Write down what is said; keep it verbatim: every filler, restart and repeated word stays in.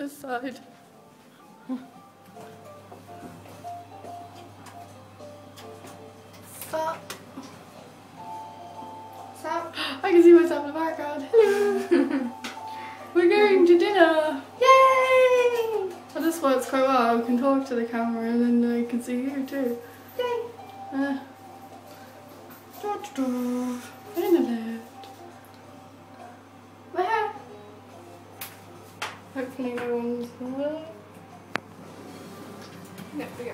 other side. Stop. Stop. I can see myself in the background. Hello. We're going to dinner. Yay! Well, this works quite well. I can talk to the camera and then I can see you too. Yay! Uh, da da da. In the left. My hair. Hopefully no one's there. There we go.